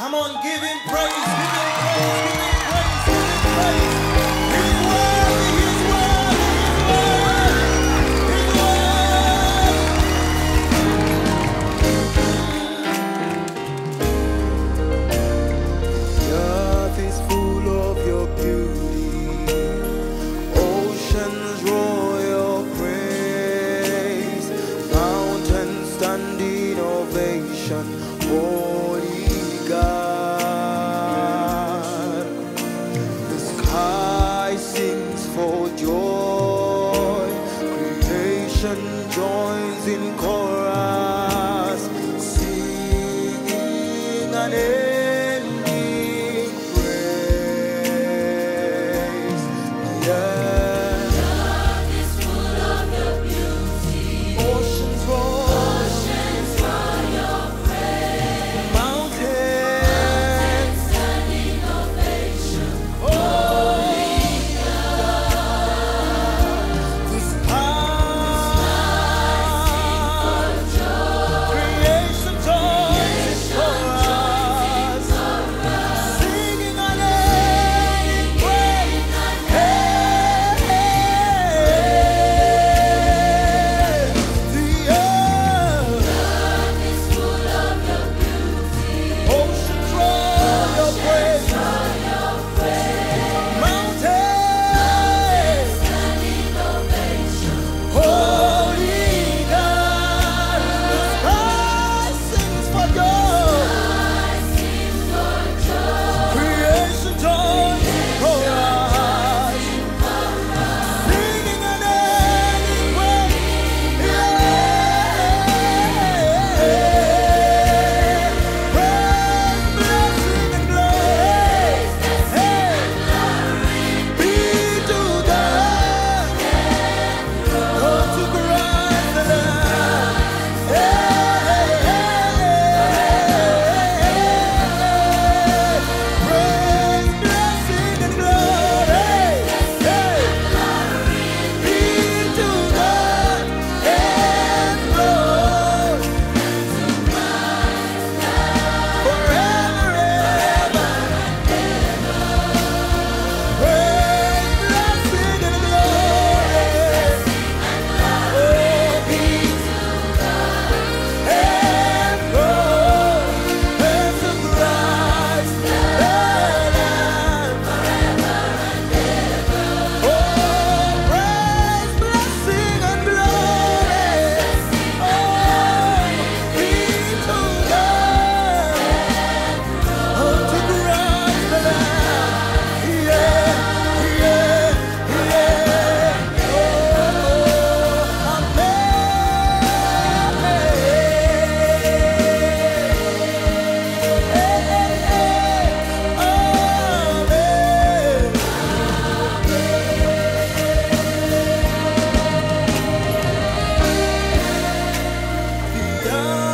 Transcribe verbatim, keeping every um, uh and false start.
Come on, give him praise, give him praise, give him praise, give him praise. He's worthy, he's worthy, he's worthy, he's worthy. The earth is full of your beauty, oceans roar your praise, mountains stand in ovation, oh. Joins in chorus, singing unending praise. Yeah. The earth is full of your beauty. Oceans roar, oceans roar your praise. Mountains, mountains stand in ovation. Oh. No.